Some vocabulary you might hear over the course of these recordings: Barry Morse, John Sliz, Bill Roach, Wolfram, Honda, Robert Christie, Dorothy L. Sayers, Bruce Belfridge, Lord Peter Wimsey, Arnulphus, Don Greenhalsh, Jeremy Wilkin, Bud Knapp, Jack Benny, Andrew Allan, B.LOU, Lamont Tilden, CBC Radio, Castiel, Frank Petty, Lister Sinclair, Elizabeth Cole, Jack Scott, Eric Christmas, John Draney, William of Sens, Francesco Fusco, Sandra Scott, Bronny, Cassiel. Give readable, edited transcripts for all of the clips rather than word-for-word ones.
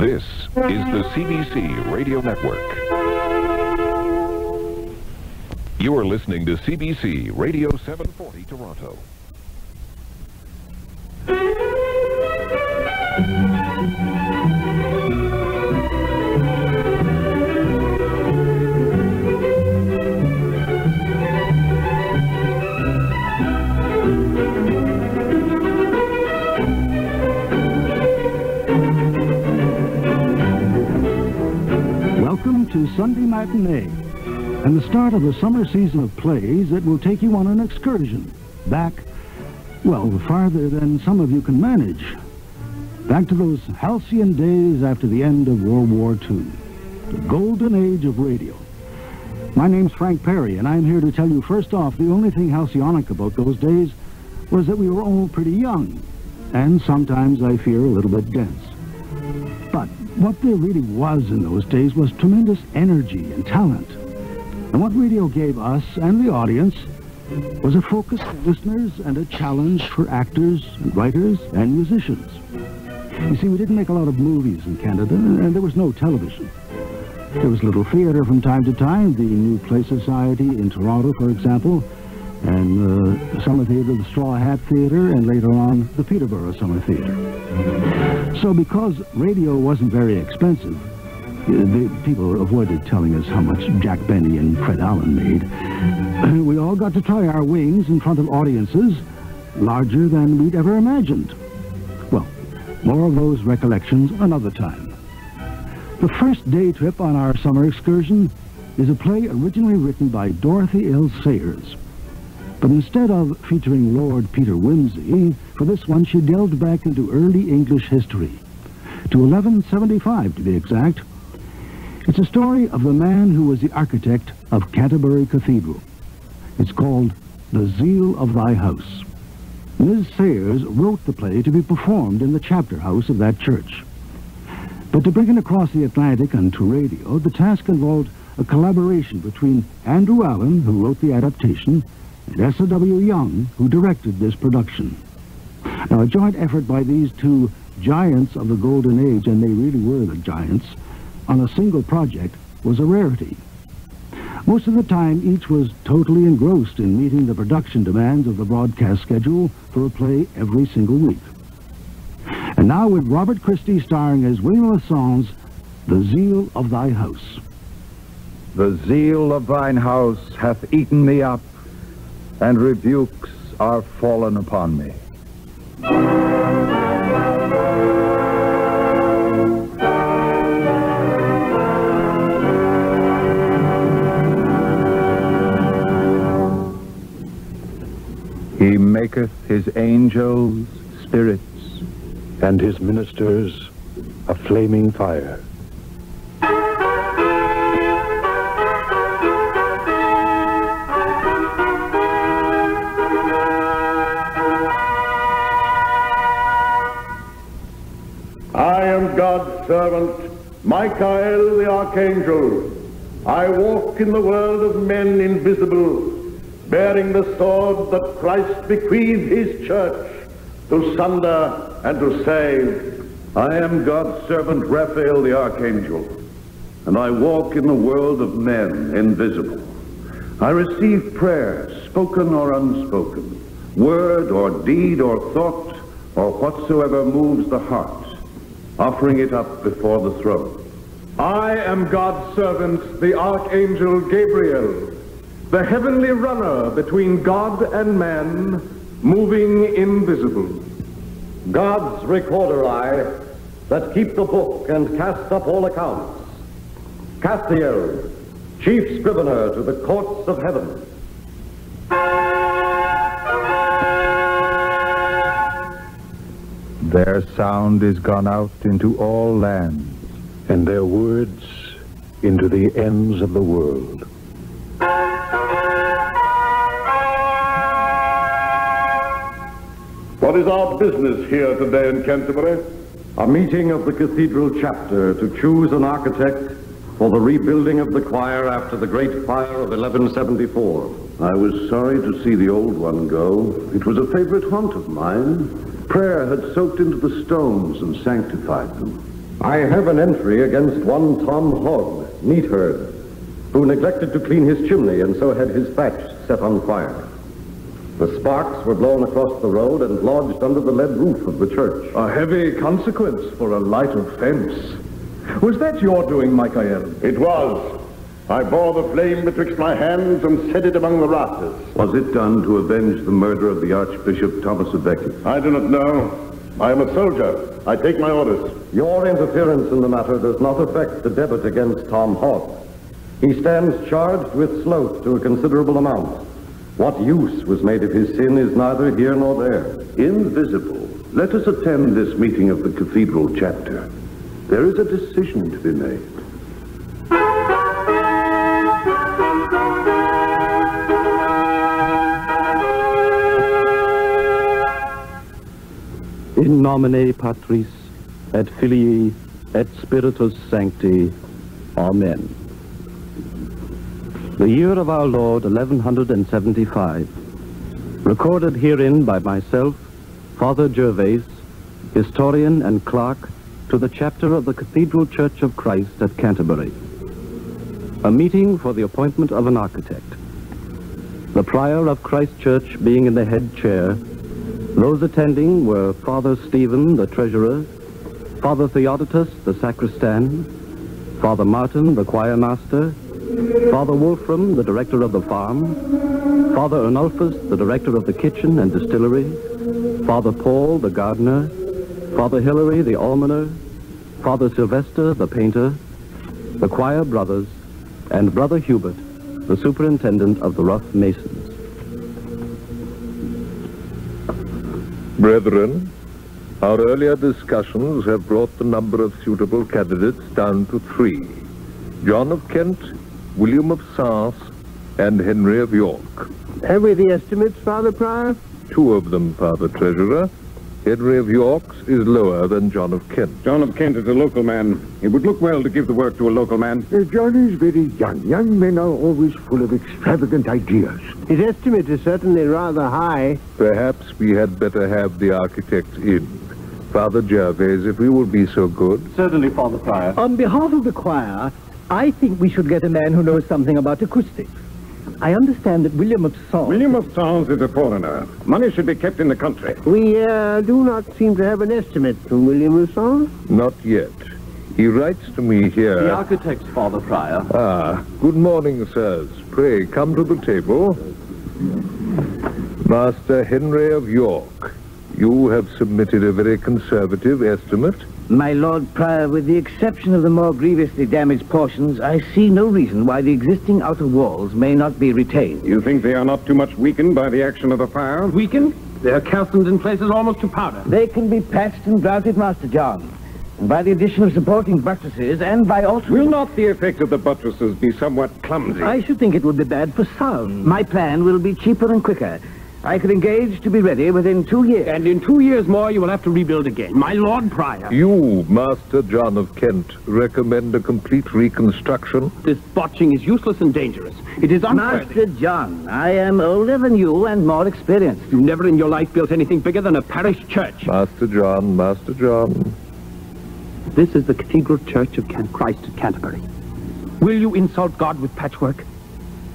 This is the CBC Radio Network. You are listening to CBC Radio 740 Toronto. To Sunday matinee and the start of the summer season of plays that will take you on an excursion back, well, farther than some of you can manage, back to those halcyon days after the end of World War II, the golden age of radio. My name's Frank Perry, and I'm here to tell you first off, the only thing halcyonic about those days was that we were all pretty young, and sometimes I fear a little bit dense. But what there really was in those days was tremendous energy and talent. And what radio gave us and the audience was a focus for listeners and a challenge for actors and writers and musicians. You see, we didn't make a lot of movies in Canada, and there was no television. There was little theater from time to time, the New Play Society in Toronto, for example, and the Summer Theater, the Straw Hat Theater, and later on, the Peterborough Summer Theater. So because radio wasn't very expensive, the people avoided telling us how much Jack Benny and Fred Allen made. We all got to try our wings in front of audiences larger than we'd ever imagined. Well, more of those recollections another time. The first day trip on our summer excursion is a play originally written by Dorothy L. Sayers. But instead of featuring Lord Peter Wimsey, for this one she delved back into early English history, to 1175 to be exact. It's a story of the man who was the architect of Canterbury Cathedral. It's called The Zeal of Thy House. Ms. Sayers wrote the play to be performed in the chapter house of that church. But to bring it across the Atlantic and to radio, the task involved a collaboration between Andrew Allan, who wrote the adaptation, and S.A.W. Young, who directed this production. Now, a joint effort by these two giants of the Golden Age, and they really were the giants, on a single project was a rarity. Most of the time, each was totally engrossed in meeting the production demands of the broadcast schedule for a play every single week. And now with Robert Christie starring as William of Sens, The Zeal of Thy House. The zeal of thine house hath eaten me up, and rebukes are fallen upon me. He maketh his angels spirits, and his ministers a flaming fire. God's servant, Michael the Archangel. I walk in the world of men invisible, bearing the sword that Christ bequeathed his church to sunder and to save. I am God's servant, Raphael the Archangel, and I walk in the world of men invisible. I receive prayer, spoken or unspoken, word or deed or thought, or whatsoever moves the heart, offering it up before the throne. I am God's servant, the Archangel Gabriel, the heavenly runner between God and man, moving invisible. God's recorder I, that keep the book and cast up all accounts. Castiel, chief scrivener to the courts of heaven. Their sound is gone out into all lands, and their words into the ends of the world. What is our business here today in Canterbury? A meeting of the cathedral chapter to choose an architect for the rebuilding of the choir after the great fire of 1174. I was sorry to see the old one go. It was a favorite haunt of mine. Prayer had soaked into the stones and sanctified them. I have an entry against one Tom Hogg, neat herd, who neglected to clean his chimney and so had his thatch set on fire. The sparks were blown across the road and lodged under the lead roof of the church. A heavy consequence for a light offense. Was that your doing, Michael? It was. I bore the flame betwixt my hands and set it among the rafters. Was it done to avenge the murder of the Archbishop Thomas of Becket? I do not know. I am a soldier. I take my orders. Your interference in the matter does not affect the debit against Tom Hogg. He stands charged with sloth to a considerable amount. What use was made of his sin is neither here nor there. Invisible. Let us attend this meeting of the cathedral chapter. There is a decision to be made. In nomine Patris, et Filii, et Spiritus Sancti. Amen. The year of our Lord, 1175. Recorded herein by myself, Father Gervase, historian and clerk to the chapter of the Cathedral Church of Christ at Canterbury. A meeting for the appointment of an architect. The prior of Christ Church being in the head chair, those attending were Father Stephen, the treasurer, Father Theodotus, the sacristan, Father Martin, the choirmaster, Father Wolfram, the director of the farm, Father Arnulphus, the director of the kitchen and distillery, Father Paul, the gardener, Father Hilary, the almoner, Father Sylvester, the painter, the choir brothers, and Brother Hubert, the superintendent of the Rough Masons. Brethren, our earlier discussions have brought the number of suitable candidates down to 3. John of Kent, William of Sens, and Henry of York. Have we the estimates, Father Prior? 2 of them, Father Treasurer. Henry of York's is lower than John of Kent. John of Kent is a local man. It would look well to give the work to a local man. John is very young. Young men are always full of extravagant ideas. His estimate is certainly rather high. Perhaps we had better have the architect in. Father Gervase, if you will be so good. Certainly, Father Prior. On behalf of the choir, I think we should get a man who knows something about acoustics. I understand that William of Sens... William of Sens is a foreigner. Money should be kept in the country. We do not seem to have an estimate from William of Sens. Not yet. He writes to me here... The architect's, Father Prior. Ah, good morning, sirs. Pray, come to the table. Master Henry of York, you have submitted a very conservative estimate. My Lord Prior, with the exception of the more grievously damaged portions, I see no reason why the existing outer walls may not be retained. You think they are not too much weakened by the action of the fire? Weakened? They are calcined in places almost to powder. They can be patched and grouted, Master John. And by the addition of supporting buttresses and by altering... Will not the effect of the buttresses be somewhat clumsy? I should think it would be bad for sound. My plan will be cheaper and quicker. I could engage to be ready within 2 years. And in 2 years more, you will have to rebuild again. My Lord Prior. You, Master John of Kent, recommend a complete reconstruction? This botching is useless and dangerous. It is unworthy. Master John, I am older than you and more experienced. You never in your life built anything bigger than a parish church. Master John, Master John. This is the Cathedral Church of Christ at Canterbury. Will you insult God with patchwork?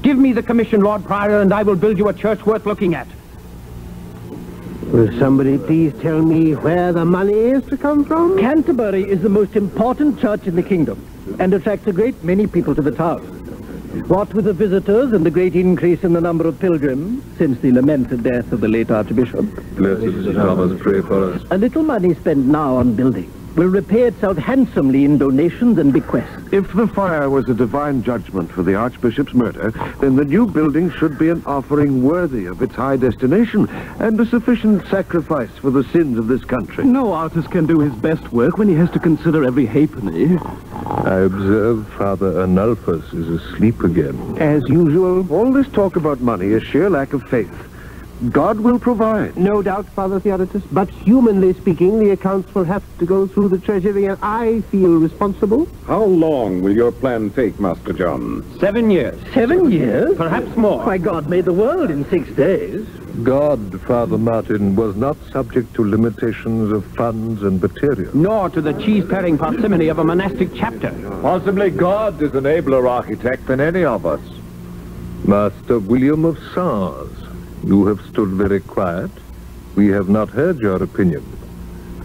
Give me the commission, Lord Prior, and I will build you a church worth looking at. Will somebody please tell me where the money is to come from? Canterbury is the most important church in the kingdom and attracts a great many people to the town. What with the visitors and the great increase in the number of pilgrims since the lamented death of the late Archbishop. Blessed Thomas, pray for us. A little money spent now on building will repay itself handsomely in donations and bequests. If the fire was a divine judgment for the Archbishop's murder, then the new building should be an offering worthy of its high destination and a sufficient sacrifice for the sins of this country. No artist can do his best work when he has to consider every halfpenny. I observe Father Arnulphus is asleep again. As usual, all this talk about money is sheer lack of faith. God will provide. No doubt, Father Theodotus, but humanly speaking, the accounts will have to go through the Treasury, and I feel responsible. How long will your plan take, Master John? 7 years. 7 years? Perhaps more. Why, God made the world in 6 days. God, Father Martin, was not subject to limitations of funds and material. Nor to the cheese-paring parsimony of a monastic chapter. Possibly God is an abler architect than any of us. Master William of Sens, you have stood very quiet. We have not heard your opinion.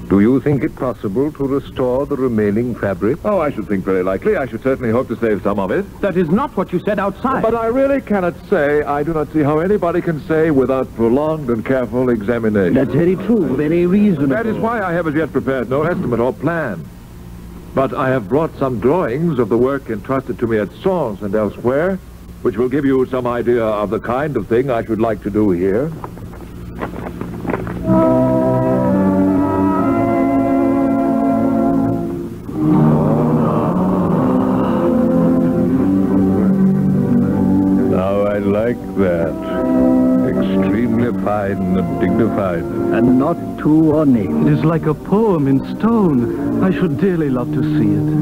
Do you think it possible to restore the remaining fabric? Oh, I should think very likely. I should certainly hope to save some of it. That is not what you said outside. But I really cannot say. I do not see how anybody can say without prolonged and careful examination. That's very true, very reasonable. That is why I have as yet prepared no estimate or plan. But I have brought some drawings of the work entrusted to me at Sens and elsewhere, which will give you some idea of the kind of thing I should like to do here. Like that. Extremely fine and dignified. And not too ornate. It is like a poem in stone. I should dearly love to see it.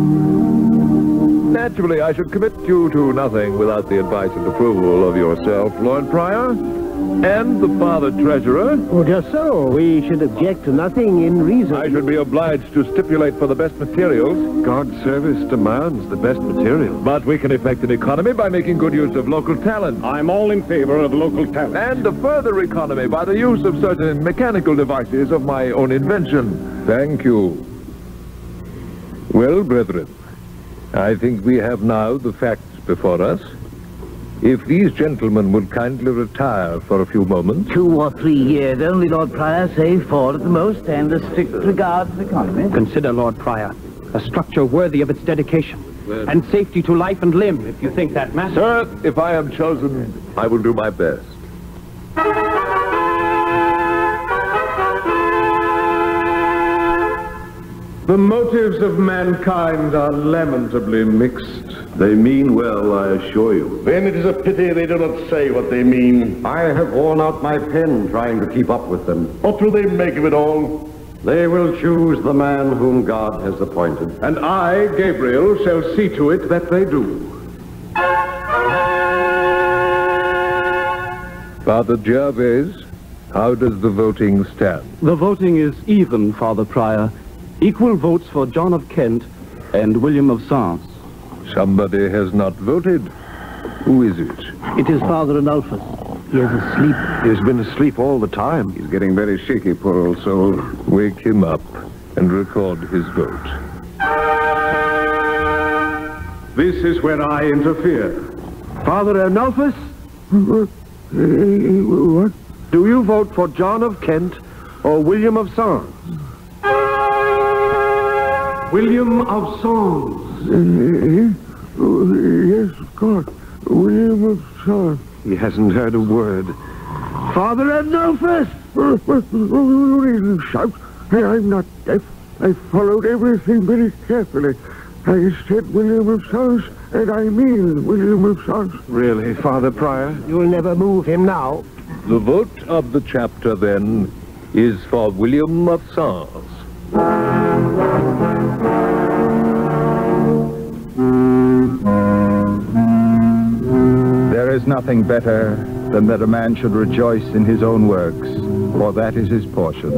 Naturally, I should commit you to nothing without the advice and approval of yourself, Lord Prior, and the Father Treasurer. Oh, just so. We should object to nothing in reason. I should be obliged to stipulate for the best materials. God's service demands the best materials. But we can effect an economy by making good use of local talent. I'm all in favor of local talent. And a further economy by the use of certain mechanical devices of my own invention. Thank you. Well, brethren, I think we have now the facts before us. If these gentlemen would kindly retire for a few moments. 2 or 3 years only, Lord Prior, say 4 at the most, and a strict regard to the economy. Consider, Lord Prior, a structure worthy of its dedication, and safety to life and limb, if you think that matters. Sir, if I am chosen, I will do my best. The motives of mankind are lamentably mixed. They mean well, I assure you. Then it is a pity they do not say what they mean. I have worn out my pen trying to keep up with them. What will they make of it all? They will choose the man whom God has appointed. And I, Gabriel, shall see to it that they do. Father Jervis, how does the voting stand? The voting is even, Father Prior. Equal votes for John of Kent and William of Sens. Somebody has not voted. Who is it? It is Father Adolphus. He is asleep. He has been asleep all the time. He's getting very shaky, poor old soul. Wake him up and record his vote. This is where I interfere. Father Adolphus? What? Do you vote for John of Kent or William of Sens? William of Sens. Yes, God. William of Sens. He hasn't heard a word. Father Adolphus! You shout. I'm not deaf. I followed everything very carefully. I said William of Sens, and I mean William of Sens. Really, Father Prior? You'll never move him now. The vote of the chapter, then, is for William of Sens. There is nothing better than that a man should rejoice in his own works, for that is his portion.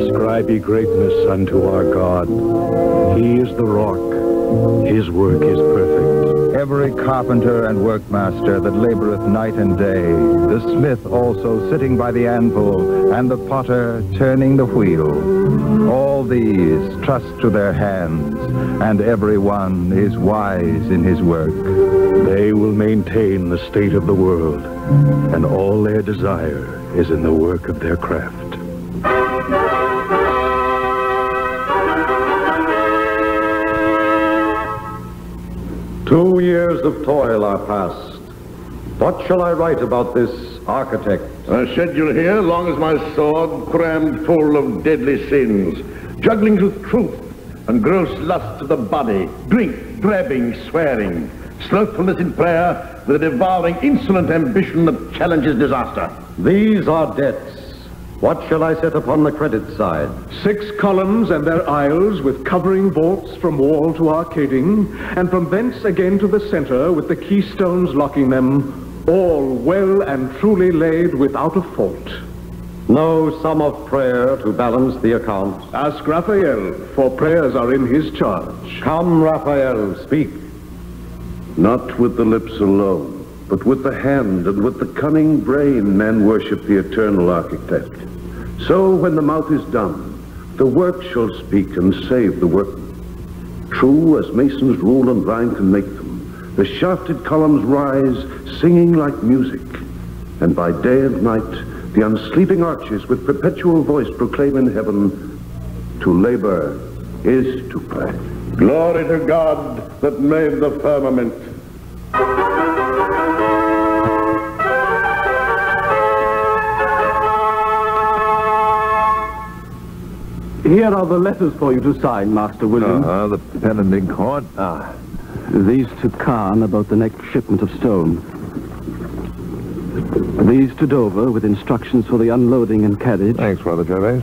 Ascribe ye greatness unto our God. He is the rock. His work is perfect. Every carpenter and workmaster that laboreth night and day, the smith also sitting by the anvil, and the potter turning the wheel, all these trust to their hands, and every one is wise in his work. They will maintain the state of the world, and all their desire is in the work of their craft. "2 years of toil are past. What shall I write about this architect? A schedule here, long as my sword, crammed full of deadly sins, jugglings with truth and gross lusts of the body, drink, grabbing, swearing, slothfulness in prayer, the devouring, insolent ambition that challenges disaster. These are debts. What shall I set upon the credit side? 6 columns and their aisles with covering vaults from wall to arcading, and from thence again to the centre with the keystones locking them, all well and truly laid without a fault. No sum of prayer to balance the account. Ask Raphael, for prayers are in his charge. Come, Raphael, speak. Not with the lips alone, but with the hand and with the cunning brain men worship the eternal architect. So when the mouth is dumb, the work shall speak and save the workman. True as mason's rule and vine can make them, the shafted columns rise, singing like music. And by day and night, the unsleeping arches with perpetual voice proclaim in heaven, to labor is to pray. Glory to God that made the firmament. Here are the letters for you to sign, Master William. The pen and ink horn. These to Khan about the next shipment of stone. These to Dover with instructions for the unloading and carriage. Thanks, Father Gervais.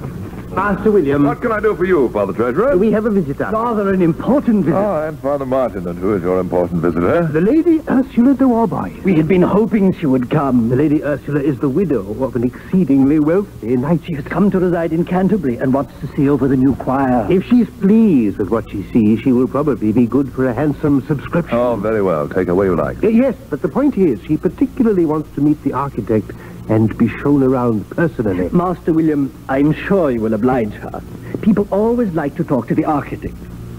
Master William. What can I do for you, Father Treasurer? We have a visitor. Rather an important visitor. Oh, and Father Martin. And who is your important visitor? The Lady Ursula de Warby. We had been hoping she would come. The Lady Ursula is the widow of an exceedingly wealthy knight. She has come to reside in Canterbury and wants to see over the new choir. If she's pleased with what she sees, she will probably be good for a handsome subscription. Oh, very well. Take her where you like. Yes, but the point is, she particularly wants to meet the architect and be shown around personally. Master William, I'm sure you will oblige her. People always like to talk to the architect.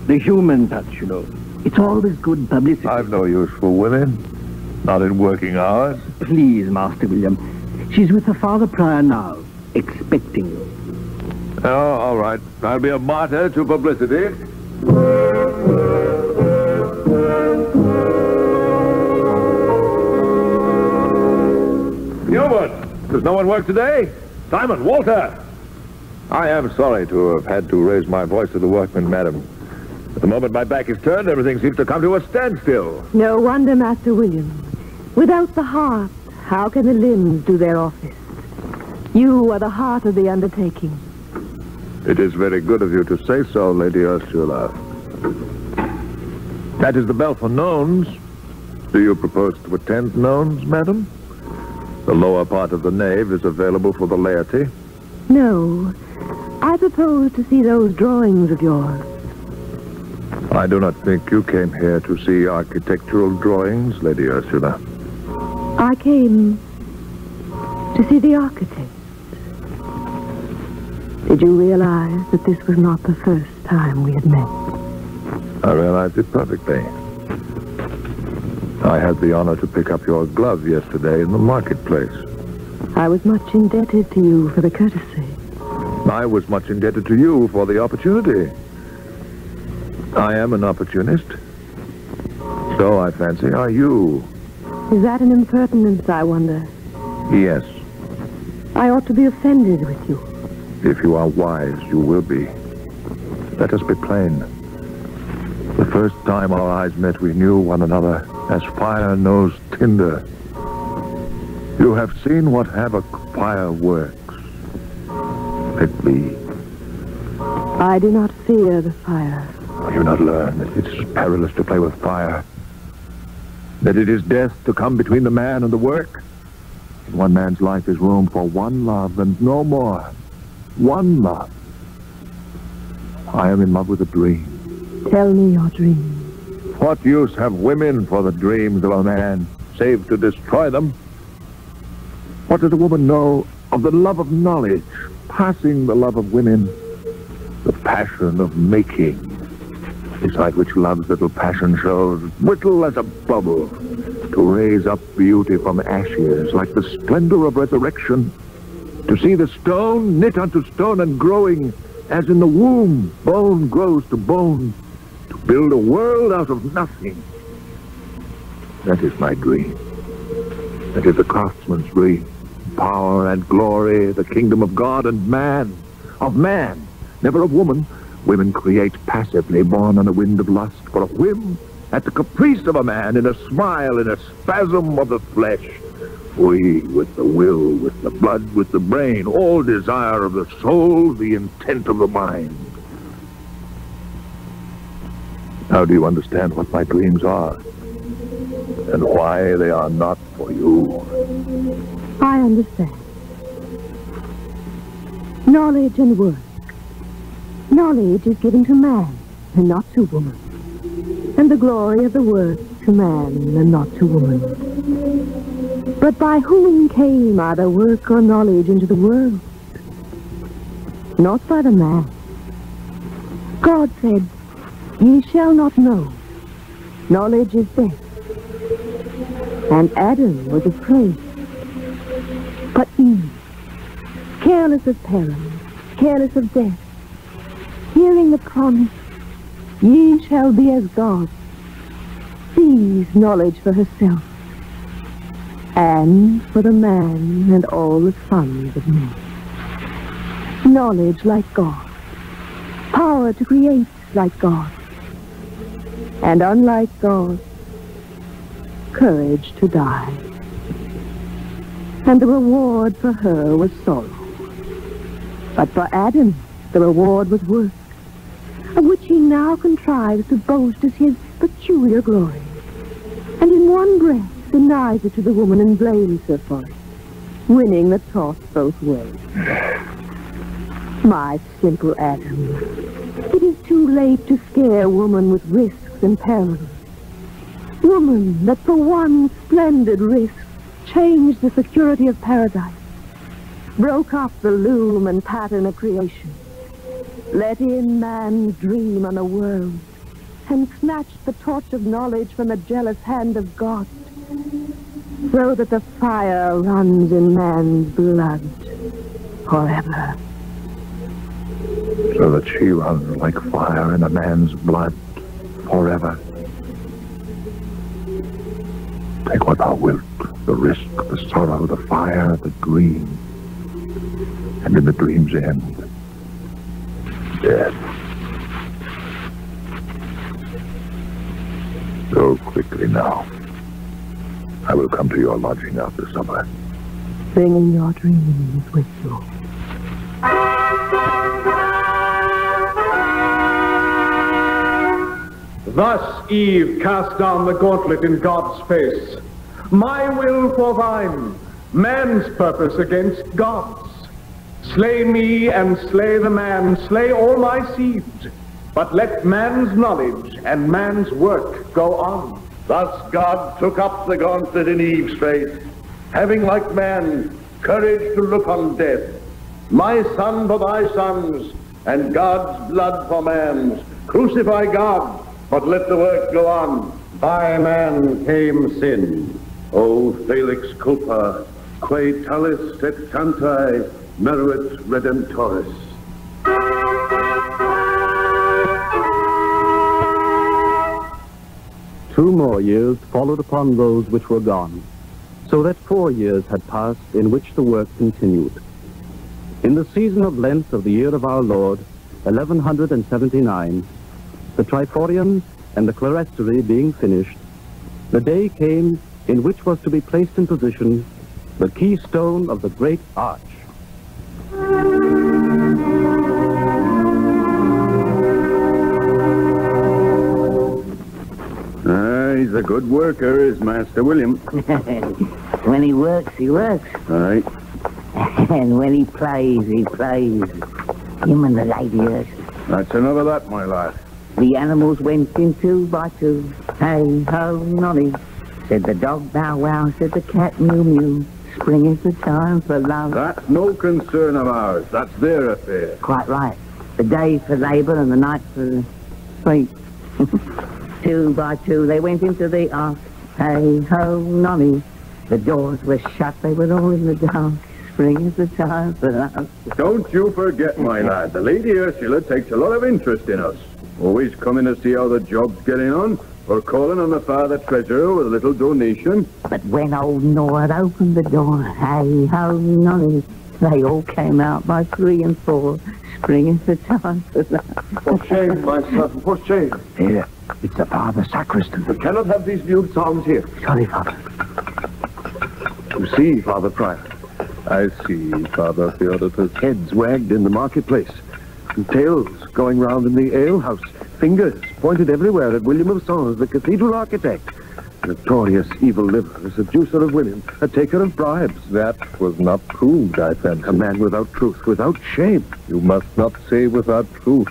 The human touch, you know. It's always good publicity. I've no use for women. Not in working hours. Please, Master William. She's with her father prior now, expecting you. Oh, all right. I'll be a martyr to publicity. Hubert, does no one work today? Simon, Walter! I am sorry to have had to raise my voice to the workmen, madam. At the moment my back is turned, everything seems to come to a standstill. No wonder, Master William. Without the heart, how can the limbs do their office? You are the heart of the undertaking. It is very good of you to say so, Lady Ursula. That is the bell for Nones. Do you propose to attend Nones, madam? The lower part of the nave is available for the laity. No. I propose to see those drawings of yours. I do not think you came here to see architectural drawings, Lady Ursula. I came to see the architect. Did you realize that this was not the first time we had met? I realized it perfectly. I had the honor to pick up your glove yesterday in the marketplace. I was much indebted to you for the courtesy. I was much indebted to you for the opportunity. I am an opportunist. So, I fancy, are you? Is that an impertinence, I wonder? Yes. I ought to be offended with you. If you are wise, you will be. Let us be plain. The first time our eyes met, we knew one another as fire knows tinder. You have seen what havoc fire works. Let me. I do not fear the fire. You do not learn that it is perilous to play with fire. That it is death to come between the man and the work. In one man's life is room for one love and no more. One love. I am in love with a dream. Tell me your dream. What use have women for the dreams of a man, save to destroy them? What does a woman know of the love of knowledge, passing the love of women, the passion of making, beside which love's little passion shows, brittle as a bubble, to raise up beauty from ashes like the splendor of resurrection, to see the stone knit unto stone and growing, as in the womb bone grows to bone, build a world out of nothing. That is my dream. That is the craftsman's dream. Power and glory, the kingdom of God and man. Of man, never of woman. Women create passively, born on a wind of lust, for a whim, at the caprice of a man, in a smile, in a spasm of the flesh. We, with the will, with the blood, with the brain, all desire of the soul, the intent of the mind. Now do you understand what my dreams are? And why they are not for you? I understand. Knowledge and work. Knowledge is given to man, and not to woman. And the glory of the work to man, and not to woman. But by whom came either work or knowledge into the world? Not by the man. God said, "Ye shall not know. Knowledge is death." And Adam was afraid. But Eve, careless of peril, careless of death, hearing the promise, "Ye shall be as gods," sees knowledge for herself, and for the man and all the sons of men. Knowledge like God, power to create like God, and unlike God, courage to die. And the reward for her was sorrow. But for Adam, the reward was work, of which he now contrives to boast as his peculiar glory, and in one breath denies it to the woman and blames her for it, winning the toss both ways. My simple Adam, it is too late to scare woman with risks and perils. Woman that for one splendid risk changed the security of paradise, broke up the loom and pattern of creation, let in man's dream on a world, and snatched the torch of knowledge from the jealous hand of God, so that the fire runs in man's blood forever. So that she runs like fire in a man's blood forever. Take what thou wilt, the risk, the sorrow, the fire, the dream. And in the dream's end, death. So quickly now. I will come to your lodging after supper. Bringing your dreams with you. Thus Eve cast down the gauntlet in God's face. My will for thine, man's purpose against God's. Slay me and slay the man, slay all my seed, but let man's knowledge and man's work go on. Thus God took up the gauntlet in Eve's face, having like man courage to look on death. My son for thy sons, and God's blood for man's. Crucify God, but let the work go on. By man came sin. O felix culpa, quae talis et tantae, meruit redemptoris. Two more years followed upon those which were gone, so that 4 years had passed in which the work continued. In the season of Lent of the year of our Lord, 1179, the triforium and the clerestory being finished, the day came in which was to be placed in position the keystone of the great arch. He's a good worker, is Master William. When he works, he works. Aye. And when he plays, he plays. Him and the lady earth. That's enough of that, my lad. The animals went in two by two. Hey, ho, nolly, said the dog, bow wow, said the cat, mew mew. Spring is the time for love. That's no concern of ours. That's their affair. Quite right. The day for labour and the night for sleep. Two by two, they went into the ark. Hey, ho, nonny. The doors were shut. They were all in the dark. Spring is the time for us. Don't you forget, my lad. The Lady Ursula takes a lot of interest in us. Always coming to see how the job's getting on, or calling on the Father Treasurer with a little donation. But when old Nord opened the door, hey, ho, nonny, they all came out by three and four. Spring is the time for us. For shame, my son, for shame. Here. It's the Father Sacristan. We cannot have these mute psalms here. Sorry, Father. To see Father Private. I see, Father Theodotus. Heads wagged in the marketplace, and tails going round in the alehouse, fingers pointed everywhere at William of Sens, the cathedral architect. Notorious evil liver, a seducer of women, a taker of bribes. That was not proved, I fancy. A man without truth, without shame. You must not say without truth,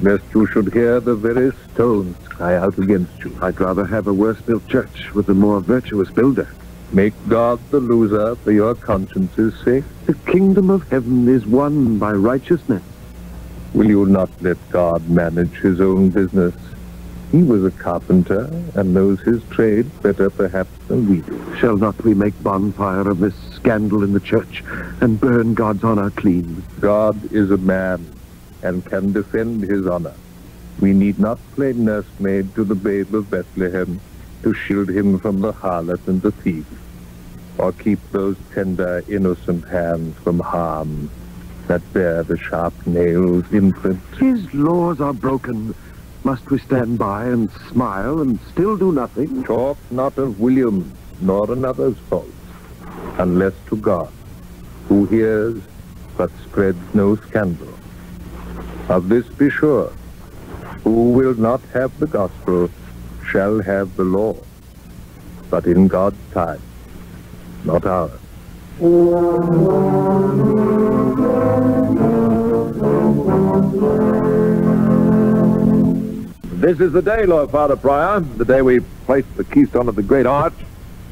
lest you should hear the very stones cry out against you. I'd rather have a worse-built church with a more virtuous builder. Make God the loser for your conscience's sake. The kingdom of heaven is won by righteousness. Will you not let God manage his own business? He was a carpenter and knows his trade better perhaps than we do. Shall not we make bonfire of this scandal in the church and burn God's honor clean? God is a man and can defend his honor. We need not play nursemaid to the babe of Bethlehem to shield him from the harlot and the thief, or keep those tender, innocent hands from harm that bear the sharp nails imprint. His laws are broken. Must we stand by and smile and still do nothing? Talk not of William, nor another's fault, unless to God, who hears but spreads no scandal. Of this be sure, who will not have the gospel shall have the law, but in God's time, not ours. This is the day, Lord Father Prior, the day we placed the keystone of the great arch.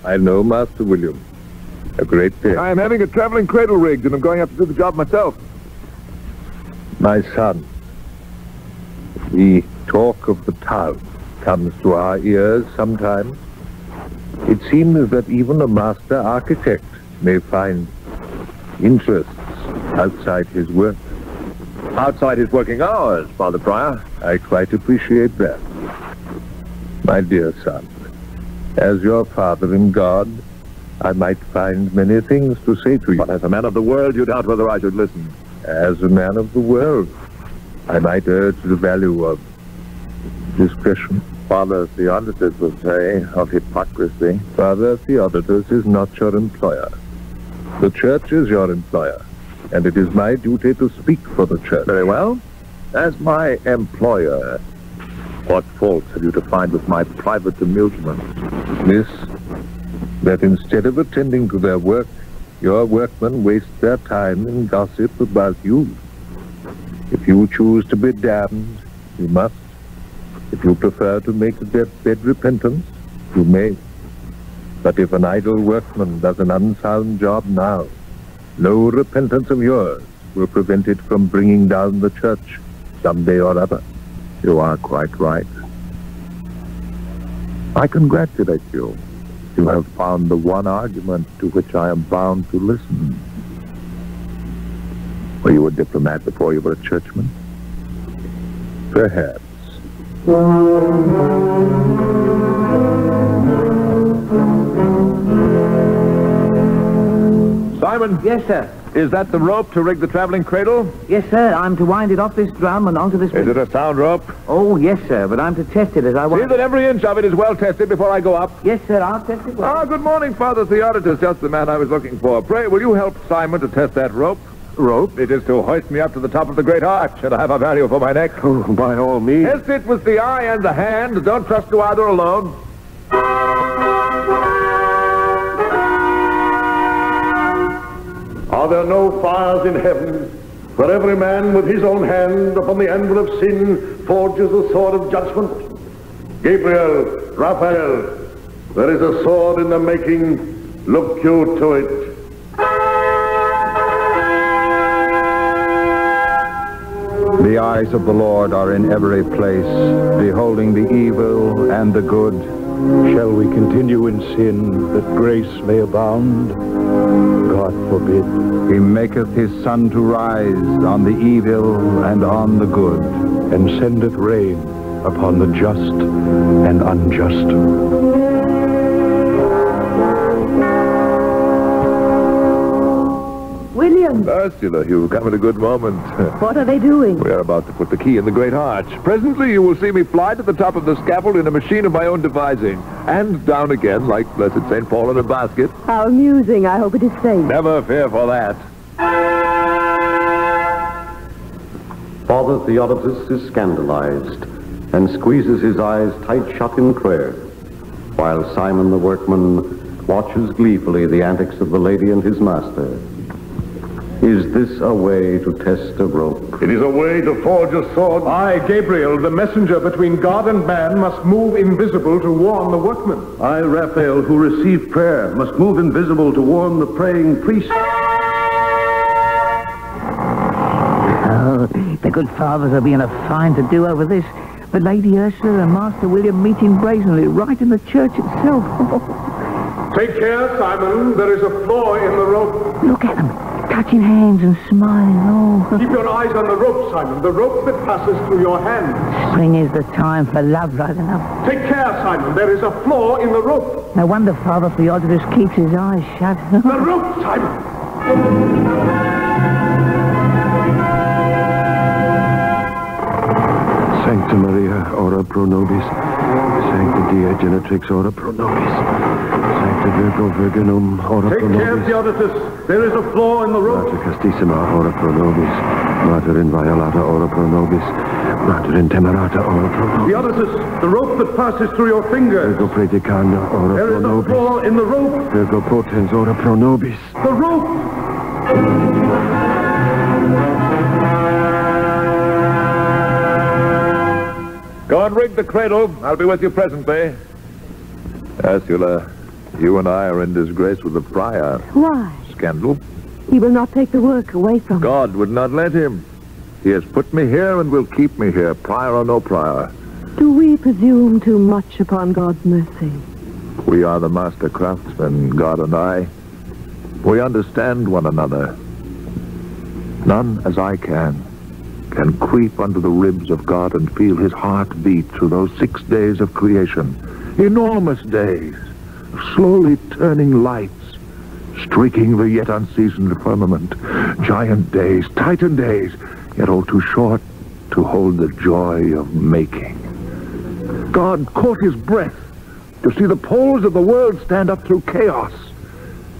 I know, Master William. A great day. I am having a traveling cradle rigged, and I'm going up to do the job myself. My son, the talk of the town comes to our ears sometimes. It seems that even a master architect may find interests outside his work. Outside his working hours, Father Prior. I quite appreciate that. My dear son, as your father in God, I might find many things to say to you. But as a man of the world, you doubt whether I should listen. As a man of the world, I might urge the value of discretion. Father Theodotus would say of hypocrisy. Father Theodotus is not your employer. The church is your employer. And it is my duty to speak for the church. Very well. As my employer, what faults have you to find with my private amusements? This, that instead of attending to their work, your workmen waste their time in gossip about you. If you choose to be damned, you must. If you prefer to make a deathbed repentance, you may. But if an idle workman does an unsound job now, no repentance of yours will prevent it from bringing down the church someday or other. You are quite right. I congratulate you. You have found the one argument to which I am bound to listen. Were you a diplomat before you were a churchman? Perhaps. Simon? Yes, sir. Is that the rope to rig the traveling cradle? Yes, sir. I'm to wind it off this drum and onto this... Is it a sound rope? Oh, yes, sir, but I'm to test it as I want. See that every inch of it is well tested before I go up. Yes, sir, I'll test it well. Ah, good morning, Father Theodotus. Just the man I was looking for. Pray, will you help Simon to test that rope? Rope? It is to hoist me up to the top of the great arch, and I have a value for my neck. Oh, by all means. Test it with the eye and the hand. Don't trust to either alone. Are there no fires in heaven, where every man with his own hand upon the anvil of sin forges the sword of judgment? Gabriel, Raphael, there is a sword in the making. Look you to it. The eyes of the Lord are in every place, beholding the evil and the good. Shall we continue in sin, that grace may abound? God forbid. He maketh his sun to rise on the evil and on the good, and sendeth rain upon the just and unjust. William. Ursula, you've come at a good moment. What are they doing? We are about to put the key in the great arch. Presently you will see me fly to the top of the scaffold in a machine of my own devising, and down again like blessed St. Paul in a basket. How amusing. I hope it is safe. Never fear for that. Father Theodotus is scandalized and squeezes his eyes tight shut in prayer, while Simon the workman watches gleefully the antics of the lady and his master. Is this a way to test a rope? It is a way to forge a sword. I, Gabriel, the messenger between God and man, must move invisible to warn the workman. I, Raphael, who receive prayer, must move invisible to warn the praying priest. Oh, the good fathers will be in a fine to-do over this. But Lady Ursula and Master William meeting brazenly right in the church itself. Take care, Simon. There is a flaw in the rope. Look at them. Touching hands and smiling, oh. Keep your eyes on the rope, Simon, the rope that passes through your hands. Spring is the time for love, right enough. Take care, Simon, there is a flaw in the rope. No wonder Father Theodotus keeps his eyes shut. The rope, Simon! Sancta Maria, ora pro nobis. Sancta Dea Genetrix, ora pro nobis. Virgo Virginum, ora pro nobis. Take care, Theodotus. There is a flaw in the rope. Mater Castissima, ora pro nobis. Mater inviolata, ora pro nobis. Mater intemerata, ora pro nobis. Theodotus, the rope that passes through your fingers. Virgo predicanda, ora pro nobis. There is a flaw in the rope. Virgo potens, ora pro nobis. The rope! Go and rig the cradle. I'll be with you presently. Ursula, you and I are in disgrace with the prior. Why? Scandal. He will not take the work away from God would not let him. He has put me here and will keep me here, prior or no prior. Do we presume too much upon God's mercy? We are the master craftsmen, God and I. We understand one another. None, as I can creep under the ribs of God and feel his heart beat through those 6 days of creation. Enormous days. Slowly turning lights, streaking the yet unseasoned firmament. Giant days, Titan days, yet all too short to hold the joy of making. God caught his breath to see the poles of the world stand up through chaos.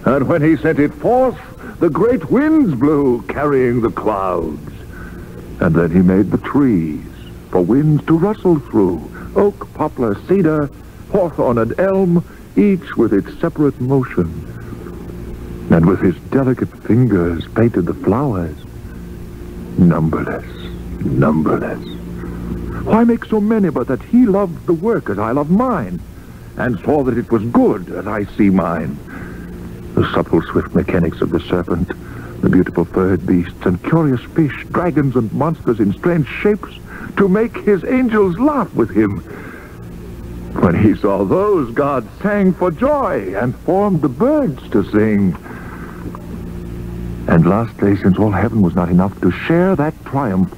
And when he sent it forth, the great winds blew, carrying the clouds. And then he made the trees for winds to rustle through. Oak, poplar, cedar, hawthorn, and elm, each with its separate motion. And with his delicate fingers painted the flowers. Numberless, numberless. Why make so many but that he loved the work as I love mine, and saw that it was good as I see mine? The supple, swift mechanics of the serpent, the beautiful furred beasts, and curious fish, dragons and monsters in strange shapes, to make his angels laugh with him. When he saw those, God sang for joy and formed the birds to sing. And lastly, since all heaven was not enough to share that triumph,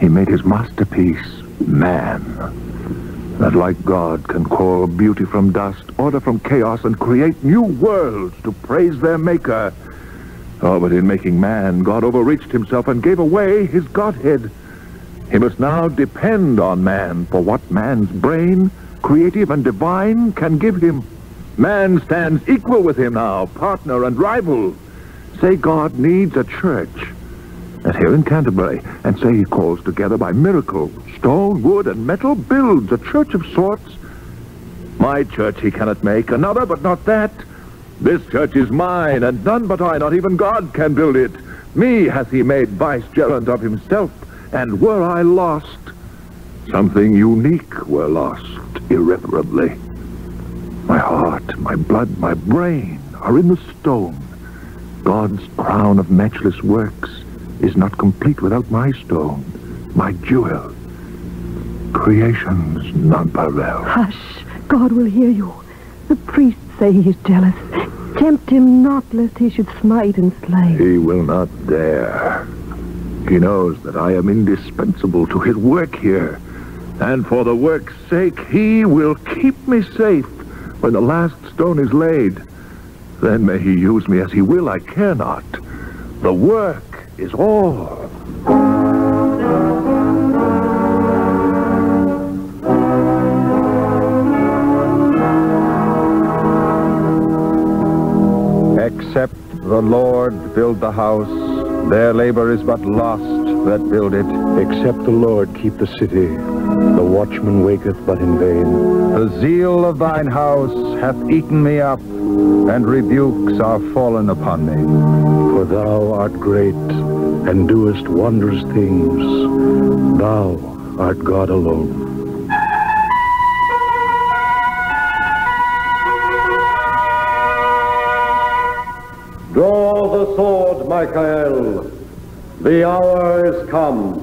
he made his masterpiece, man, that like God can call beauty from dust, order from chaos, and create new worlds to praise their maker. Oh, but in making man, God overreached himself and gave away his Godhead. He must now depend on man for what man's brain, creative and divine, can give him. Man stands equal with him now, partner and rival. Say God needs a church, as here in Canterbury, and say he calls together by miracle, stone, wood, and metal, builds a church of sorts. My church he cannot make, another, but not that. This church is mine, and none but I, not even God, can build it. Me hath he made vicegerent of himself, and were I lost, something unique were lost. Irreparably. My heart, my blood, my brain are in the stone. God's crown of matchless works is not complete without my stone, my jewel. Creation's nonpareil. Hush, God will hear you. The priests say he is jealous. Tempt him not, lest he should smite and slay. He will not dare. He knows that I am indispensable to his work here. And for the work's sake, he will keep me safe when the last stone is laid. Then may he use me as he will, I care not. The work is all. Except the Lord build the house, their labor is but lost that build it. Except the Lord keep the city, the watchman waketh but in vain. The zeal of thine house hath eaten me up, and rebukes are fallen upon me. For thou art great, and doest wondrous things. Thou art God alone. Draw the sword, Michael. The hour is come.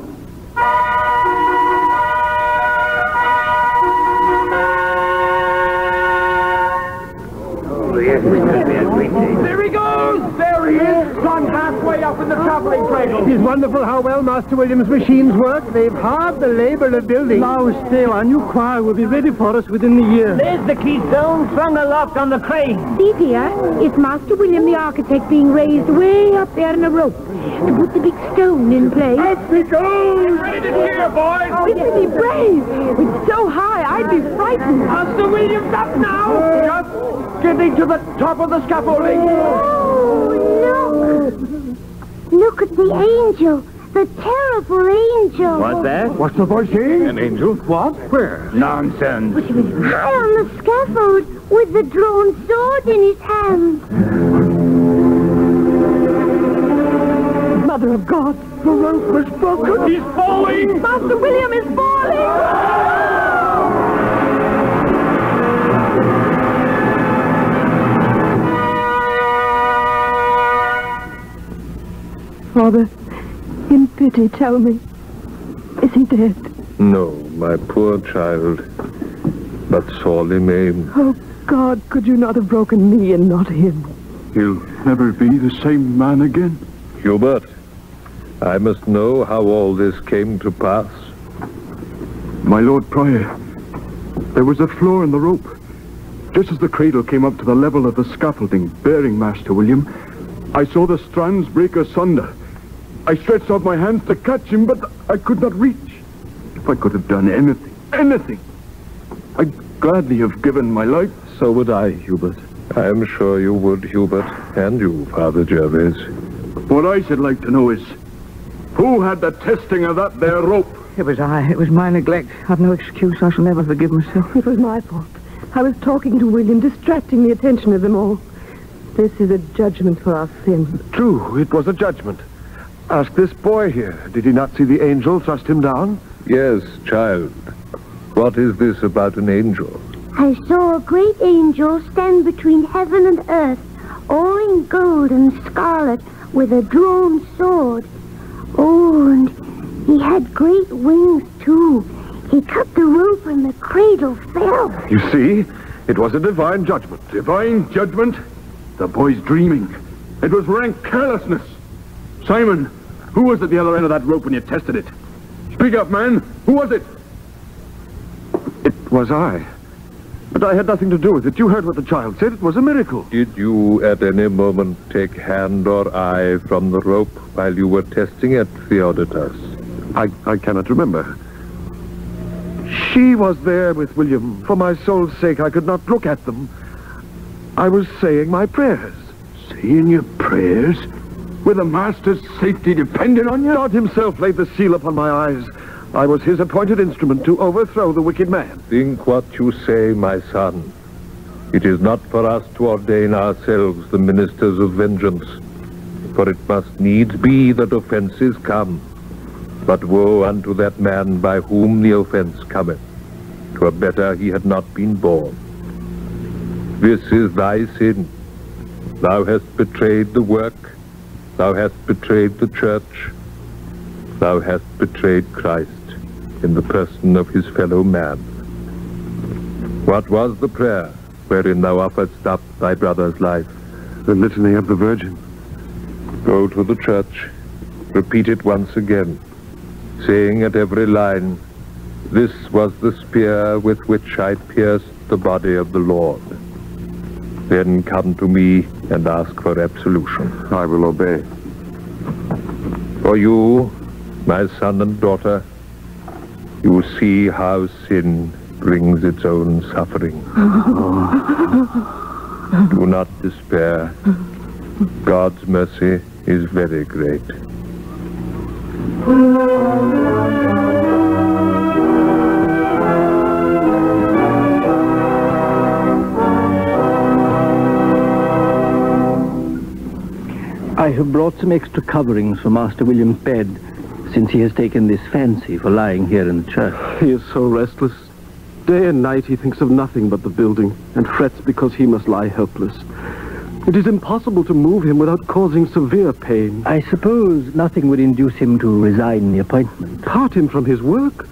There he goes! There he is, run halfway up in the traveling cradle. It is wonderful how well Master William's machines work. They've halved the labor of building. Now, still, our new choir will be ready for us within the year. There's the keystone flung aloft on the crane. See, dear, it's Master William the architect being raised way up there in a rope to put the big stone in place. Up he goes! Ready to cheer, boys! Oh, we should be brave. It's so high, I'd be frightened. Master William's up now! Just getting to the top of the scaffolding. Oh, look! Look at the angel. The terrible angel. What's that? What's the boy saying? An angel? What? Where? Nonsense. High on the scaffold with the drawn sword in his hand. Mother of God. The rope was broken. He's falling. Master William is falling. Father, in pity, tell me, is he dead? No, my poor child, but sorely maimed. Oh, God, could you not have broken me and not him? He'll never be the same man again. Hubert, I must know how all this came to pass. My Lord Prior, there was a flaw in the rope. Just as the cradle came up to the level of the scaffolding bearing Master William, I saw the strands break asunder. I stretched out my hands to catch him, but I could not reach. If I could have done anything, anything, I'd gladly have given my life. So would I, Hubert. I am sure you would, Hubert, and you, Father Jervis. What I should like to know is, who had the testing of that there rope? It was I. It was my neglect. I've no excuse. I shall never forgive myself. It was my fault. I was talking to William, distracting the attention of them all. This is a judgment for our sins. True, it was a judgment. Ask this boy here. Did he not see the angel thrust him down? Yes, child. What is this about an angel? I saw a great angel stand between heaven and earth, all in gold and scarlet, with a drawn sword. Oh, and he had great wings, too. He cut the rope and the cradle fell. You see, it was a divine judgment. Divine judgment? The boy's dreaming. It was rank carelessness. Simon, who was at the other end of that rope when you tested it? Speak up, man. Who was it? It was I. But I had nothing to do with it. You heard what the child said. It was a miracle. Did you at any moment take hand or eye from the rope while you were testing it, Theodotus? I cannot remember. She was there with William. For my soul's sake, I could not look at them. I was saying my prayers. Saying your prayers? With the master's safety dependent on you? God himself laid the seal upon my eyes. I was his appointed instrument to overthrow the wicked man. Think what you say, my son. It is not for us to ordain ourselves the ministers of vengeance, for it must needs be that offences come. But woe unto that man by whom the offence cometh. 'Twere better he had not been born. This is thy sin. Thou hast betrayed the work. Thou hast betrayed the church. Thou hast betrayed Christ in the person of his fellow man. What was the prayer wherein thou offeredst up thy brother's life? The litany of the Virgin. Go to the church. Repeat it once again, saying at every line, "This was the spear with which I pierced the body of the Lord." Then come to me and ask for absolution. I will obey. For you, my son and daughter, you see how sin brings its own suffering. Oh. Do not despair. God's mercy is very great. I have brought some extra coverings for Master William's bed, since he has taken this fancy for lying here in the church. He is so restless. Day and night he thinks of nothing but the building, and frets because he must lie helpless. It is impossible to move him without causing severe pain. I suppose nothing would induce him to resign the appointment. Part him from his work?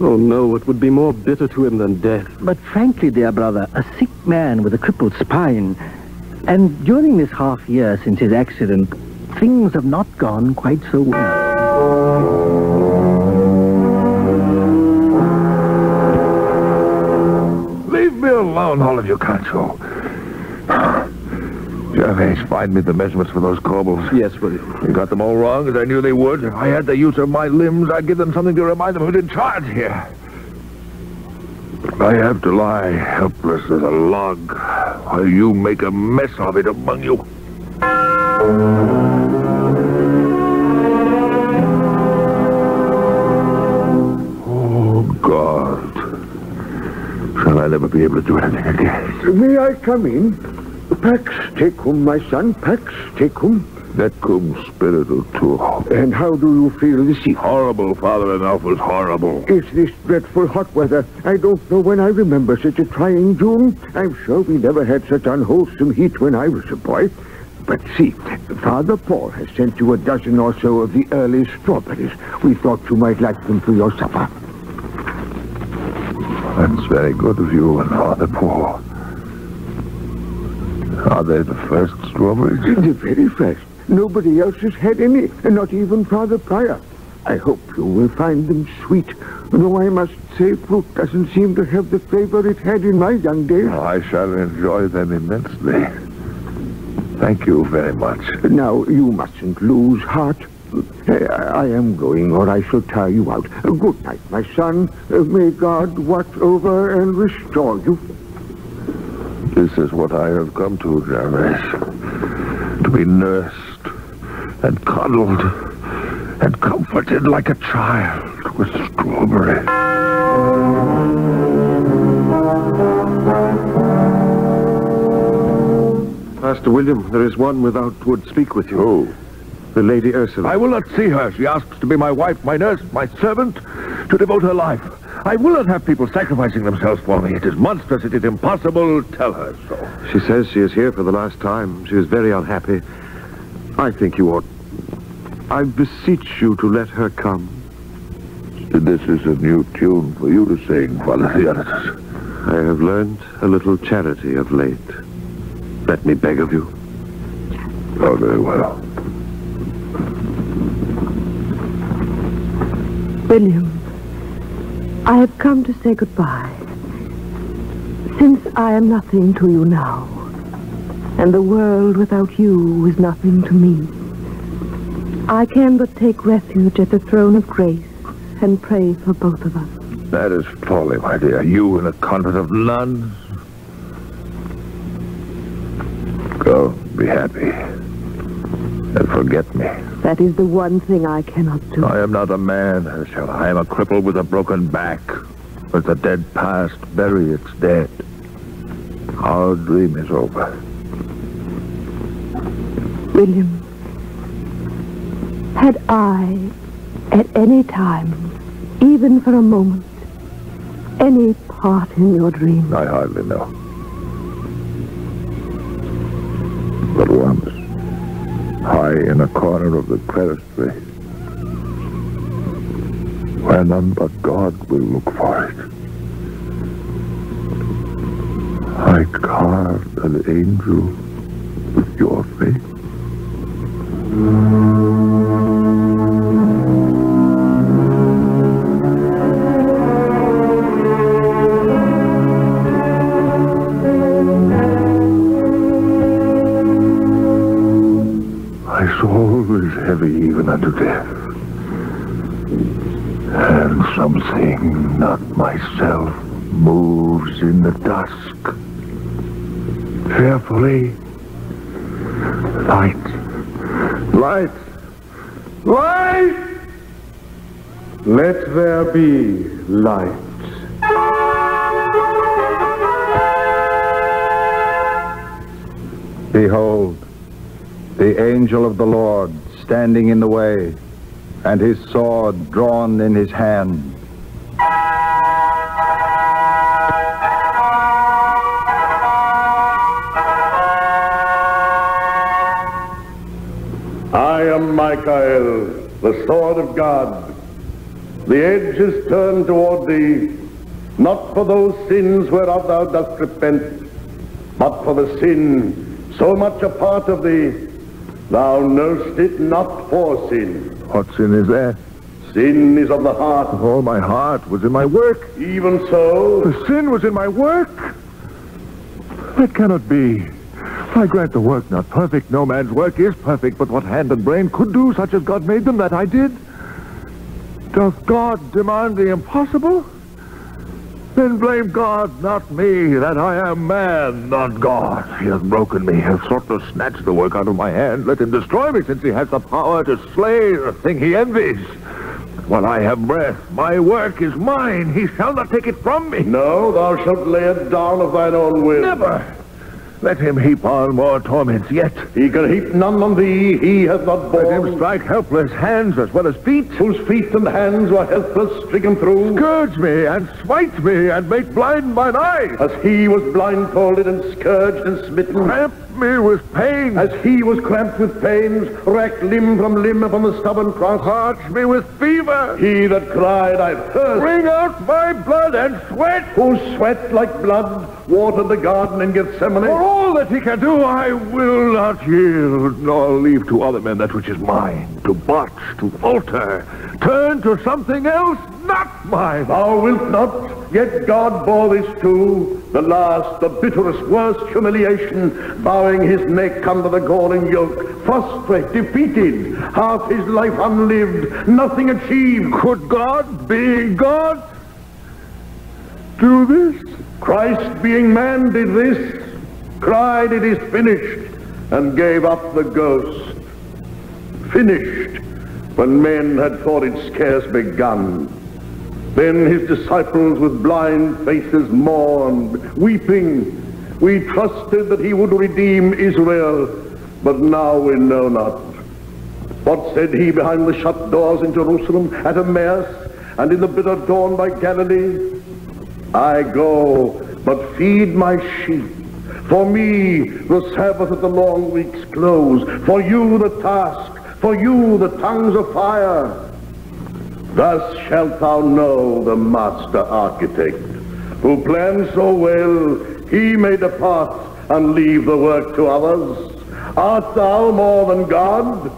Oh, no, it would be more bitter to him than death. But frankly, dear brother, a sick man with a crippled spine. And during this half year since his accident, things have not gone quite so well. Leave me alone, all of you Concho. Gervais, find me the measurements for those corbels. Yes, William. You got them all wrong, as I knew they would. If I had the use of my limbs, I'd give them something to remind them who's in charge here. I have to lie helpless as a log while you make a mess of it among you. Oh, God. Shall I never be able to do anything again? May I come in? Pax tecum, my son, pax tecum. That cum spiritu tuo. And how do you feel this evening? Horrible, Father Enough was horrible. It's this dreadful hot weather. I don't know when I remember such a trying June. I'm sure we never had such unwholesome heat when I was a boy. But see, Father Paul has sent you a dozen or so of the early strawberries. We thought you might like them for your supper. That's very good of you and Father Paul. Are they the first strawberries? The very first. Nobody else has had any, and not even Father Pryor. I hope you will find them sweet, though I must say fruit doesn't seem to have the flavor it had in my young days. Oh, I shall enjoy them immensely. Thank you very much. Now, you mustn't lose heart. I am going, or I shall tire you out. Good night, my son. May God watch over and restore you. This is what I have come to, Gervais. To be nursed and coddled and comforted like a child with strawberry. Master William, there is one without would speak with you. Who? The Lady Ursula. I will not see her. She asks to be my wife, my nurse, my servant, to devote her life. I will not have people sacrificing themselves for me. It is monstrous. It is impossible. Tell her so. She says she is here for the last time. She is very unhappy. I think you ought... I beseech you to let her come. This is a new tune for you to sing, Father Theodotus. I have learned a little charity of late. Let me beg of you. Oh, very well. William. I have come to say goodbye, since I am nothing to you now, and the world without you is nothing to me. I can but take refuge at the throne of grace and pray for both of us. That is folly, my dear. You in a convent of nuns. Go, be happy, and forget me. That is the one thing I cannot do. I am not a man, Ursula. I am a cripple with a broken back. Let the dead past bury its dead. Our dream is over. William, had I, at any time, even for a moment, any part in your dream? I hardly know. But once. High in a corner of the clerestory, where none but God will look for it, I carved an angel with your face. Always heavy, even given unto them, and something not myself moves in the dusk. Fearfully, light, light, light! Let there be light. Behold, the angel of the Lord standing in the way, and his sword drawn in his hand. I am Michael, the sword of God. The edge is turned toward thee, not for those sins whereof thou dost repent, but for the sin so much a part of thee, thou knowest it not for sin. What sin is there? Sin is of the heart. Oh, my heart was in my work. Even so. The sin was in my work? That cannot be. I grant the work not perfect. No man's work is perfect, but what hand and brain could do, such as God made them, that I did. Doth God demand the impossible? Then blame God, not me, that I am man, not God. He hath broken me, hath sought to snatch the work out of my hand. Let him destroy me, since he has the power to slay the thing he envies. While I have breath, my work is mine. He shall not take it from me. No, thou shalt lay it down of thine own will. Never! Let him heap on more torments yet. He can heap none on thee, he hath not borne. Let him strike helpless hands as well as feet. Whose feet and hands were helpless, stricken through. Scourge me, and smite me, and make blind mine eyes. As he was blindfolded, and scourged, and smitten. Cramp me with pain. As he was cramped with pains, racked limb from limb upon the stubborn cross. Parched me with fever. He that cried, I thirst. Bring out my blood and sweat. Whose sweat like blood watered the garden in Gethsemane. For all that he can do, I will not yield, nor leave to other men that which is mine, to botch, to alter, turn to something else, not mine. Thou wilt not, yet God bore this too, the last, the bitterest, worst humiliation, bowing his neck under the galling yoke, frustrated, defeated, half his life unlived, nothing achieved. Could God be God? Do this? Christ, being man, did this, cried, it is finished, and gave up the ghost. Finished, when men had thought it scarce begun. Then his disciples with blind faces mourned, weeping. We trusted that he would redeem Israel, but now we know not. What said he behind the shut doors in Jerusalem, at Emmaus, and in the bitter dawn by Galilee? I go, but feed my sheep. For me, the Sabbath of the long week's close. For you, the task. For you, the tongues of fire. Thus shalt thou know the master architect, who planned so well, he may depart and leave the work to others. Art thou more than God?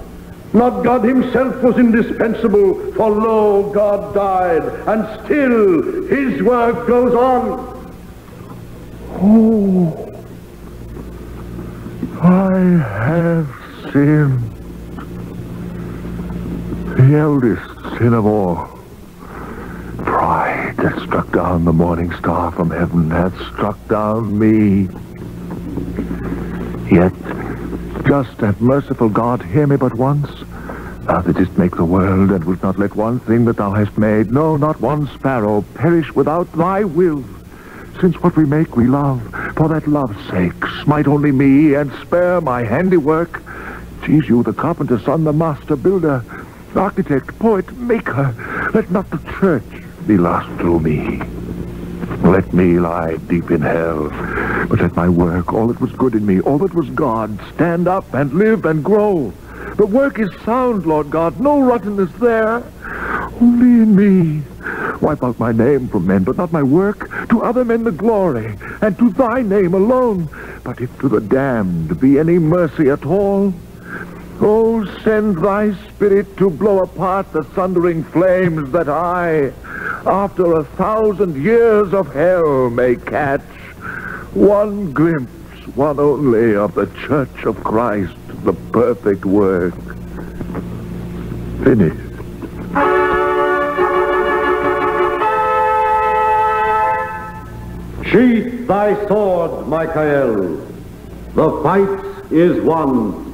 Not God himself was indispensable, for lo, God died, and still his work goes on. Oh, I have sinned. The eldest sin of all, pride that struck down the morning star from heaven, hath struck down me. Yet, just and merciful God, hear me but once. Thou didst make the world, and wilt not let one thing that thou hast made, no, not one sparrow, perish without thy will. Since what we make we love, for that love's sake, smite only me, and spare my handiwork. Jesu, the carpenter's son, the master builder, architect, poet, maker, let not the church be lost through me. Let me lie deep in hell, but let my work, all that was good in me, all that was God, stand up and live and grow. The work is sound, Lord God, no rottenness there, only in me. Wipe out my name from men, but not my work. To other men the glory, and to thy name alone. But if to the damned be any mercy at all, oh, send thy spirit to blow apart the sundering flames that I, after 1,000 years of hell, may catch one glimpse, one only, of the Church of Christ, the perfect work. finished. Sheath thy sword, Michael. The fight is won.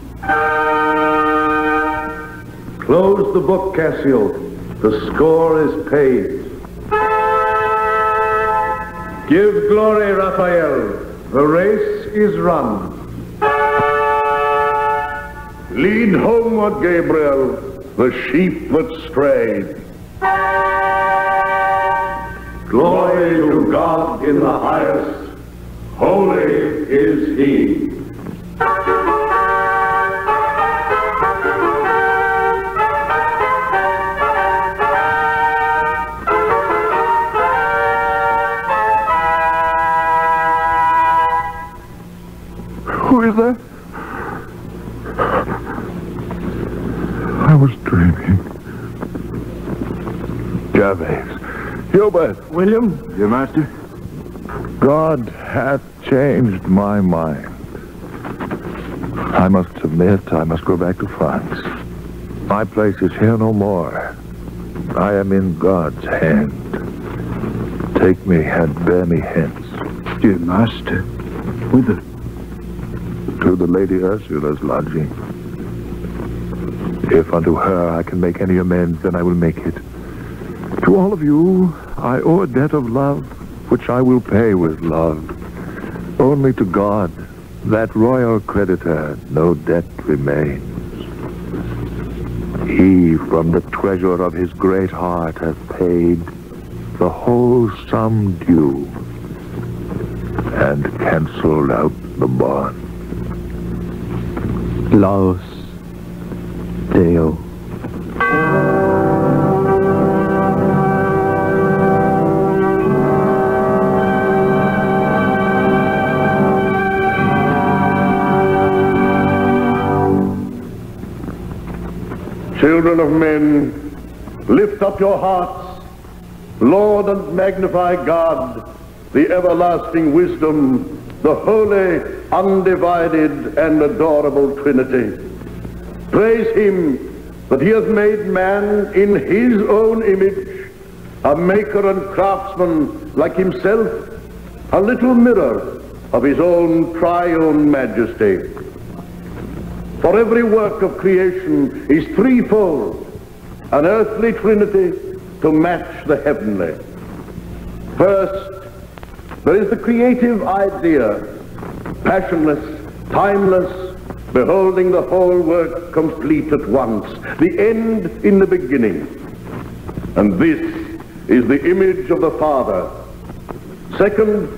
Close the book, Cassio. The score is paid. Give glory, Raphael. The race is run. Lead homeward, Gabriel, the sheep that strayed. Glory to God in the highest, holy is he. Who is that? I was dreaming. Gervais. Hubert. William. Your master. God hath changed my mind. I must submit. I must go back to France. My place is here no more. I am in God's hand. Take me and bear me hence. Dear master, whither? To the Lady Ursula's lodging. If unto her I can make any amends, then I will make it. To all of you, I owe a debt of love, which I will pay with love. Only to God, that royal creditor, no debt remains. He, from the treasure of his great heart, hath paid the whole sum due, and cancelled out the bond. Laus Deo. Children of men, lift up your hearts, laud and magnify God, the everlasting wisdom, the holy, undivided, and adorable Trinity. Praise him that he hath made man in his own image, a maker and craftsman like himself, a little mirror of his own triune majesty. For every work of creation is threefold, an earthly trinity to match the heavenly. First, there is the creative idea, passionless, timeless, beholding the whole work complete at once, the end in the beginning. And this is the image of the Father. Second,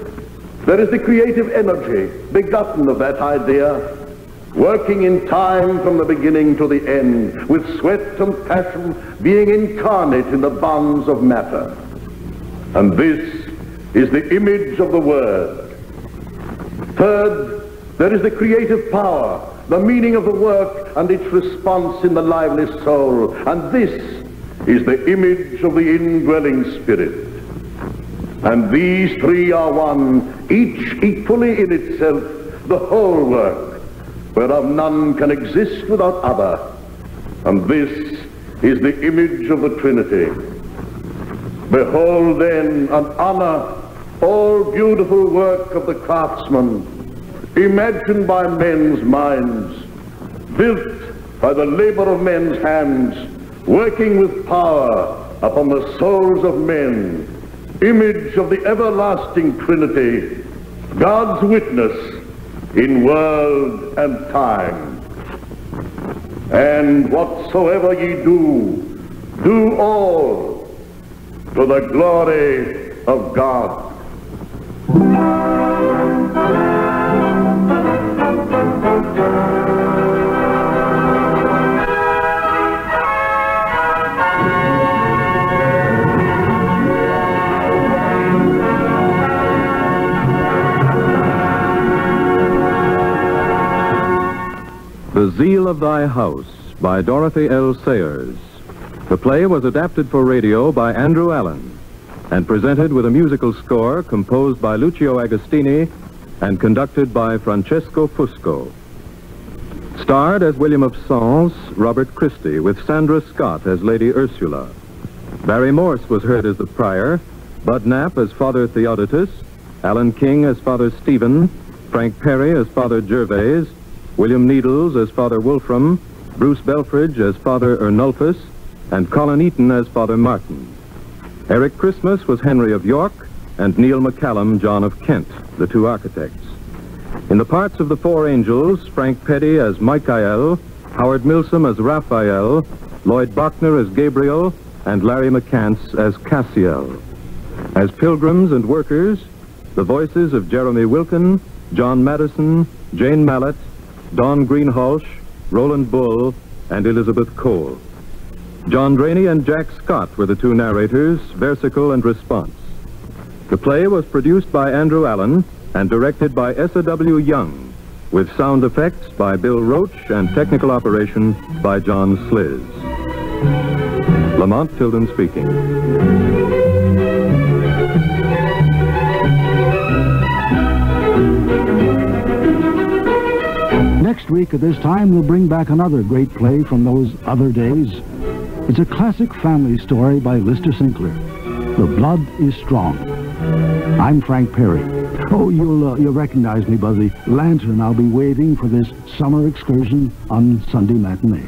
there is the creative energy begotten of that idea, working in time from the beginning to the end, with sweat and passion being incarnate in the bonds of matter. And this is the image of the Word. Third, there is the creative power, the meaning of the work and its response in the lively soul. And this is the image of the indwelling Spirit. And these three are one, each equally in itself, the whole work, whereof none can exist without other, and this is the image of the Trinity. Behold then and honor all beautiful work of the craftsman, imagined by men's minds, built by the labor of men's hands, working with power upon the souls of men, image of the everlasting Trinity, God's witness in world and time. And whatsoever ye do, do all to the glory of God. The Zeal of Thy House by Dorothy L. Sayers. The play was adapted for radio by Andrew Allan and presented with a musical score composed by Lucio Agostini and conducted by Francesco Fusco. Starred as William of Sens, Robert Christie, with Sandra Scott as Lady Ursula. Barry Morse was heard as the prior, Bud Knapp as Father Theodotus, Alan King as Father Stephen, Frank Perry as Father Gervais, William Needles as Father Wolfram, Bruce Belfridge as Father Ernulphus, and Colin Eaton as Father Martin. Eric Christmas was Henry of York, and Neil McCallum, John of Kent, the two architects. In the parts of the Four Angels, Frank Petty as Michael, Howard Milsom as Raphael, Lloyd Buckner as Gabriel, and Larry McCance as Cassiel. As pilgrims and workers, the voices of Jeremy Wilkin, John Madison, Jane Mallett, Don Greenhalsh, Roland Bull, and Elizabeth Cole. John Draney and Jack Scott were the two narrators, versicle and response. The play was produced by Andrew Allan and directed by S.A.W. Young, with sound effects by Bill Roach and technical operation by John Sliz. Lamont Tilden speaking. Next week at this time, we'll bring back another great play from those other days. It's a classic family story by Lister Sinclair. The Blood is Strong. I'm Frank Perry. Oh, you'll recognize me by the lantern I'll be waving for this summer excursion on Sunday matinee.